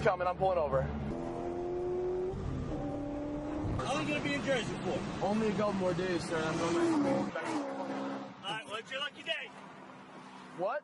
He's coming. I'm pulling over. How long are you going to be in Jersey for? Only a couple more days, sir. I'm going back to school. All right, well, it's your lucky day. What?